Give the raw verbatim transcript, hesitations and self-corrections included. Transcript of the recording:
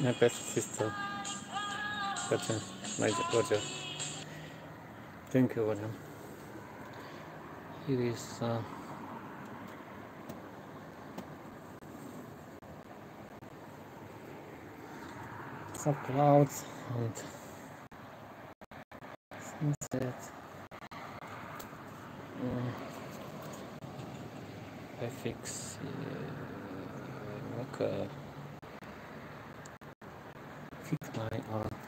No, patrz, wszystko. Patrz, Roger. Thank you, Roger. It is... Uh, some clouds and sunset. Mm. I fix... Uh, okay. Fix my arm.